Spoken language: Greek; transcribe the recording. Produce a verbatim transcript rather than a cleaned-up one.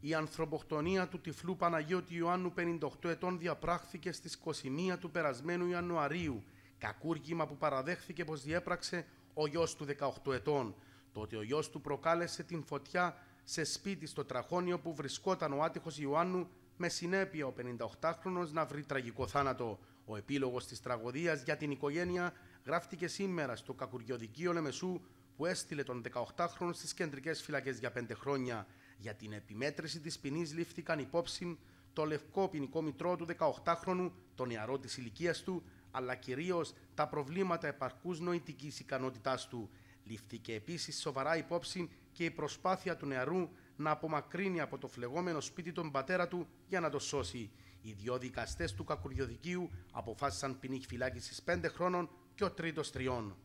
Η ανθρωποκτονία του τυφλού Παναγιώτη Ιωάννου πενήντα οκτώ ετών διαπράχθηκε στις είκοσι μία του περασμένου Ιανουαρίου, κακούργημα που παραδέχθηκε πως διέπραξε ο γιος του δεκαοκτώ ετών. Τότε ο γιος του προκάλεσε την φωτιά σε σπίτι στο Τραχώνιο που βρισκόταν ο άτυχος Ιωάννου, με συνέπεια ο πενηνταοκτάχρονος να βρει τραγικό θάνατο. Ο επίλογος της τραγωδίας για την οικογένεια γράφτηκε σήμερα στο Κακουργιοδικείο Λεμεσού, που έστειλε τον δεκαοκτάχρονο στις κεντρικές φυλακές για πέντε χρόνια. Για την επιμέτρηση της ποινής λήφθηκαν υπόψη το λευκό ποινικό μητρό του δεκαοκτάχρονου, το νεαρό της ηλικίας του, αλλά κυρίως τα προβλήματα επαρκούς νοητικής ικανότητάς του. Λήφθηκε επίσης σοβαρά υπόψη και η προσπάθεια του νεαρού να απομακρύνει από το φλεγόμενο σπίτι τον πατέρα του για να το σώσει. Οι δύο δικαστές του Κακουργιοδικείου αποφάσισαν ποινή φυλάκισης πέντε χρόνων και ο τρίτος τριών.